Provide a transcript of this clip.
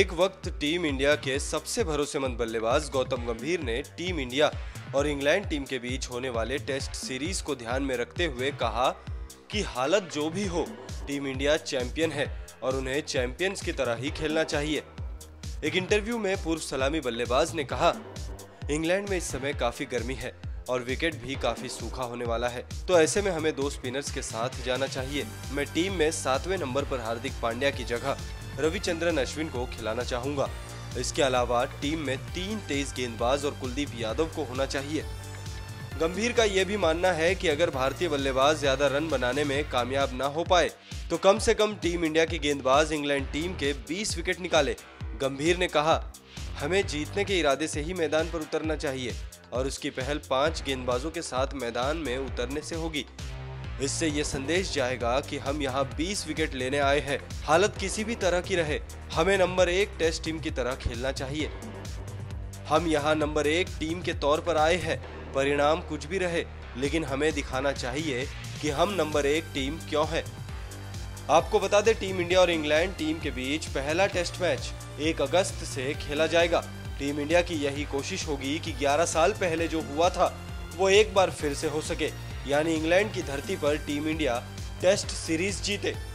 एक वक्त team India के सबसे भरोसेमंद बल्लेबाज गौतम गंभीर ने टीम इंडिया और इंग्लैंड टीम के बीच होने वाले टेस्ट सीरीज को ध्यान में रखते हुए कहा कि हालत जो भी हो, टीम इंडिया चैंपियन है और उन्हें चैंपियंस की तरह ही खेलना चाहिए। एक इंटरव्यू में पूर्व सलामी बल्लेबाज ने कहा, इंग्लैंड में इस समय काफ़ी गर्मी है और विकेट भी काफ़ी सूखा होने वाला है, तो ऐसे में हमें दो स्पिनर्स के साथ जाना चाहिए। मैं टीम में 7वें नंबर पर हार्दिक पांड्या की जगह रविचंद्रन अश्विन को खिलाना चाहूँगा। इसके अलावा टीम में 3 तेज गेंदबाज और कुलदीप यादव को होना चाहिए। गंभीर का ये भी मानना है कि अगर भारतीय बल्लेबाज ज़्यादा रन बनाने में कामयाब ना हो पाए तो कम से कम टीम इंडिया के गेंदबाज इंग्लैंड टीम के 20 विकेट निकाले। गंभीर ने कहा, हमें जीतने के इरादे से ही मैदान पर उतरना चाहिए और उसकी पहल 5 गेंदबाजों के साथ मैदान में उतरने से होगी। इससे ये संदेश जाएगा कि हम यहाँ 20 विकेट लेने आए हैं, हालत किसी भी तरह की रहे, हमें नंबर 1 टेस्ट टीम की तरह खेलना चाहिए। हम यहाँ नंबर 1 टीम के तौर पर आए हैं, परिणाम कुछ भी रहे, लेकिन हमें दिखाना चाहिए कि हम नंबर 1 टीम क्यों है। आपको बता दें, टीम इंडिया और इंग्लैंड टीम के बीच पहला टेस्ट मैच 1 अगस्त से खेला जाएगा। टीम इंडिया की यही कोशिश होगी कि 11 साल पहले जो हुआ था वो एक बार फिर से हो सके, यानी इंग्लैंड की धरती पर टीम इंडिया टेस्ट सीरीज जीते।